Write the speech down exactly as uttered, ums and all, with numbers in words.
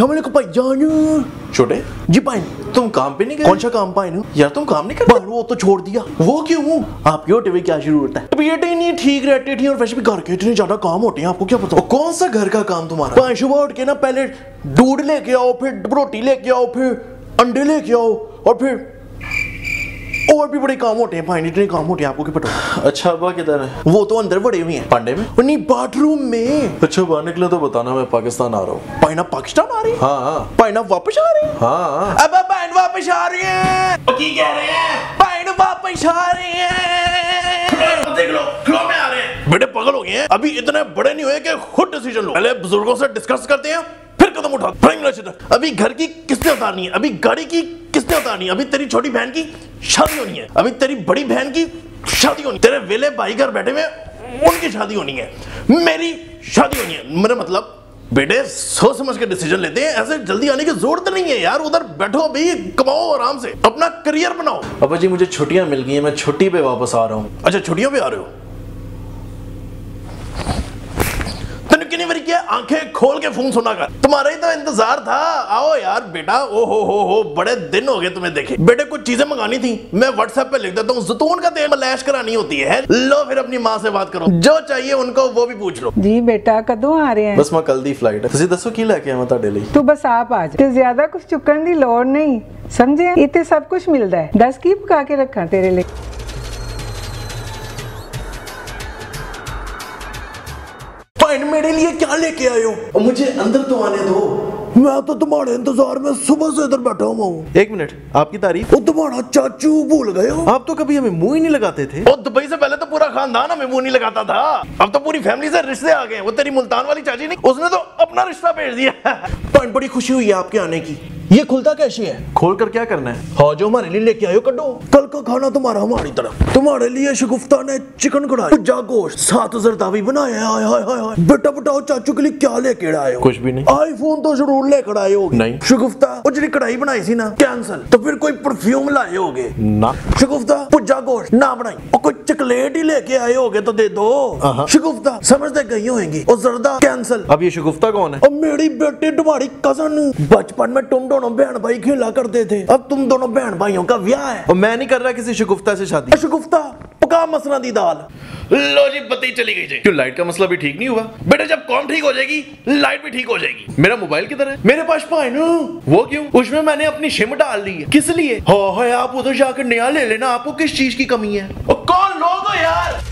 शाम को छोटे जी पाइन तुम काम पे नहीं गए? कौन सा काम पाइन हो यार, तुम काम नहीं करते? वो तो छोड़ दिया। वो क्यों? आपकी होटल में क्या जरूरत है? तबीयत ही नहीं ठीक रहती थी और वैसे भी घर के इतने ज्यादा काम होते हैं, आपको क्या पता? कौन सा घर का काम तुम्हारा? पाँच सुबह उठ के ना पहले दूध लेके आओ, फिर रोटी लेके आओ, फिर अंडे लेके आओ, और फिर और भी बड़े काम होते हैं भाई, इतने काम होते हैं, आपको क्या पता? अच्छा अब्बा किधर है? वो तो अंदर बड़े हुए हैं पांडे में, नहीं बाथरूम में। अच्छा बाहर निकले तो बताना, मैं पाकिस्तान आ रहा हूँ। पाइना पाकिस्तान आ रही है? हाँ हाँ। पाइना वापस आ रही है? हाँ। अबे पाइन वापस आ रही है? की कह रहे हैं? पाइन वापस आ रही है? देख लो, क्लो में आ रहे हैं। बेटे पागल हो गए हैं, अभी इतने बड़े नहीं हुए कि खुद डिसीजन लो। पहले बुजुर्गों से डिस्कस करते हैं, फिर कदम उठाते। अभी घर की किस्तें उतारनी है, अभी गाड़ी की किस्तें उतारनी है, अभी तेरी छोटी बहन की शादी होनी है, अभी तेरी बड़ी बहन की शादी होनी है, तेरे वेले भाई घर बैठे में उनकी शादी होनी है, मेरी शादी होनी है। मेरा मतलब बेटे सोच समझ के डिसीजन लेते हैं, ऐसे जल्दी आने की जरूरत नहीं है यार। उधर बैठो भी, कमाओ आराम से, अपना करियर बनाओ। पापा जी मुझे छुट्टियां मिल गई हैं, मैं छुट्टी पे वापस आ रहा हूँ। अच्छा छुट्टियों पे आ रहे हो? आंखें खोल के फोन सुना कर, तुम्हारा ही तो इंतजार था। आओ यार बेटा, ओ हो हो हो, बड़े दिन हो गए तुम्हें देखे। बेटे कुछ चीजें मंगानी थी, मैं व्हाट्सएप पे लिख देता हूँ। जैतून का तेल मलैश करानी होती है, लो फिर अपनी माँ से बात करो, जो चाहिए उनको वो भी पूछ लो। जी बेटा कदों आ रहे हैं? बस मैं कल दी फ्लाइट है, दसों की लाके आवा डेली। तू बस आप आ जाए, ज्यादा कुछ चुकन की लोड़ नहीं, समझे? इतने सब कुछ मिलता है, दस की पका के रखा तेरे लिए। मेरे लिए क्या लेके आए हो? मुझे अंदर तो आने दो, मैं तो तुम्हारे इंतजार में सुबह से इधर बैठा हुआ हूँ। एक मिनट, आपकी तारीफ? वो तुम्हारा चाचू भूल गए हो? आप तो कभी हमें मुंह ही नहीं लगाते थे। और दुबई से पहले तो पूरा खानदान हमें मुंह नहीं लगाता था, अब तो पूरी फैमिली से रिश्ते आ गए। वो तेरी मुल्तान वाली चाची नहीं, उसने तो अपना रिश्ता भेज दिया। पॉइंट बड़ी खुशी हुई है आपके आने की। ये खुलता कैसे है? खोल कर क्या करना है? हाँ जो हमारे लिए लेके आयो कटो। कल का खाना तुम्हारा हमारी तरफ। तुम्हारे लिए शगुफ्ता ने चिकन कढ़ाई, जागोश, सात जरदावी बनाए। हाय हाय हाय बेटा, बताओ चाचू के लिए क्या लेकर आए हो? कुछ भी नहीं। आईफोन तो जरूर लेकर आए हो? नहीं। शगुफ्ता उजरी कढ़ाई बनाई थी ना, कैंसल। तो फिर कोई परफ्यूम लाए होगे ना? शगुफ्ता पुज्जा गोश्त ना बनाई। और कोई चॉकलेट ही लेके आए होगे तो दे दो। शगुफ्ता समझते गई होगी, और जरदा कैंसल। अब ये शगुफ्ता कौन है? और मेरी बेटी तुम्हारी कजन, बचपन में तुम दोनों बहन भाई खेला करते थे, अब तुम दोनों बहन भाइयों का ब्याह है। और मैं नहीं कर रहा किसी शगुफ्ता से शादी। शगुफ्ता पका मसना दी दाल। लो जी बत्ती चली गई। क्यों लाइट का मसला भी ठीक नहीं हुआ? बेटा जब कॉम ठीक हो जाएगी लाइट भी ठीक हो जाएगी। मेरा मोबाइल किधर है? मेरे पास पाइन। वो क्यों? उसमें मैंने अपनी सिम डाल दी है। किस लिए? हो हो आप उधर जाकर नया ले लेना, आपको किस चीज की कमी है? और कौन लोग हो यार?